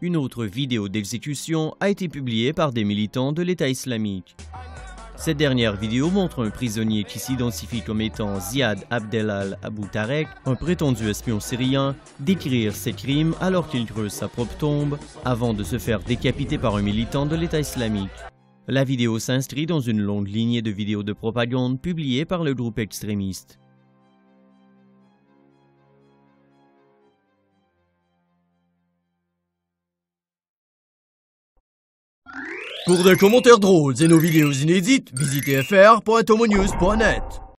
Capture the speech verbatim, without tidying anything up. Une autre vidéo d'exécution a été publiée par des militants de l'État islamique. Cette dernière vidéo montre un prisonnier qui s'identifie comme étant Ziad Abdelal Abou Tarek, un prétendu espion syrien, décrire ses crimes alors qu'il creuse sa propre tombe avant de se faire décapiter par un militant de l'État islamique. La vidéo s'inscrit dans une longue lignée de vidéos de propagande publiées par le groupe extrémiste. Pour des commentaires drôles et nos vidéos inédites, visitez fr point homonews point net.